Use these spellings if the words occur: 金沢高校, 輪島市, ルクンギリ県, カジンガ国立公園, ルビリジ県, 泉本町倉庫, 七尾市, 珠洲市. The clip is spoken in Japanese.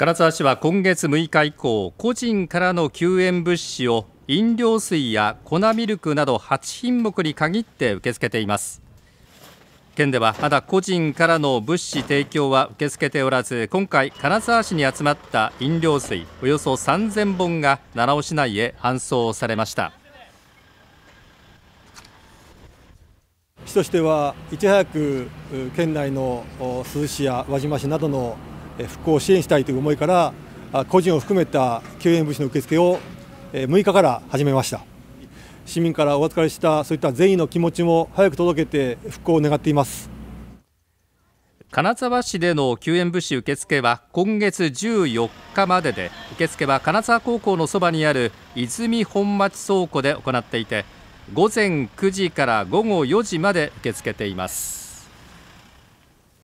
金沢市は今月6日以降、個人からの救援物資を飲料水や粉ミルクなど8品目に限って受け付けています。県ではまだ個人からの物資提供は受け付けておらず、今回金沢市に集まった飲料水およそ3000本が七尾市内へ搬送されました。市としてはいち早く県内の珠洲市や輪島市などの復興を支援したいという思いから、個人を含めた救援物資の受付を6日から始めました。市民からお預かりしたそういった善意の気持ちも早く届けて復興を願っています。金沢市での救援物資受付は今月14日までで、受付は金沢高校のそばにある泉本町倉庫で行っていて、午前9時から午後4時まで受け付けています。